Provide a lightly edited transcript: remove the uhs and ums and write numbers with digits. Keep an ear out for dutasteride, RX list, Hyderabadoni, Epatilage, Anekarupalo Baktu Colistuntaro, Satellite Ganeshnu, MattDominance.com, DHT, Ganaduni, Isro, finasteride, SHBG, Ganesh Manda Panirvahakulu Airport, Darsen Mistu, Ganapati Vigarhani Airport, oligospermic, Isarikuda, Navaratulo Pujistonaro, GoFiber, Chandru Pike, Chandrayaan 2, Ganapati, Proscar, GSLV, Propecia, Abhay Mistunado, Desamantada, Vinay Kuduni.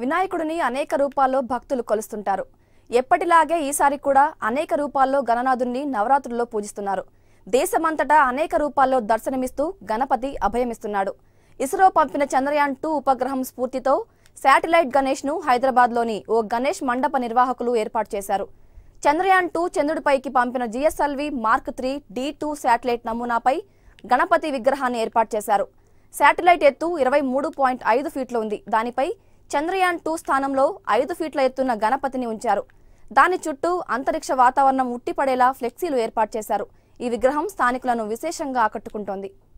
Vinay Kuduni, Anekarupalo Baktu Colistuntaro. Epatilage, Isarikuda, Anekarupalo Ganaduni, Navaratulo Pujistonaro. Desamantada, Anekarupalo Darsen Mistu, Ganapati, Abhay Mistunado. Isro pumpina Chandrayaan 2 upagraham spurtito, Satellite Ganeshnu, Hyderabadoni, O Ganesh Manda Panirvahakulu Airport Chesaru. Chandrayaan 2 Chandru Pike pumpina G SLV Mark 3D 2 satellite Namunapai, Ganapati Vigarhani Airport Chesaru. Satellite Etu 23.5 feet Lundi, Danipai, Chandrayaan 2 Stanamlo, 5 feet Laetuna Ganapatini Uncharu. Dani Chutu, Antariksha Vatavarna Mutti Padela, Flexi Airport Chesaru. Ivigraham Stanikulanu Vishesanga Akatukuntondi.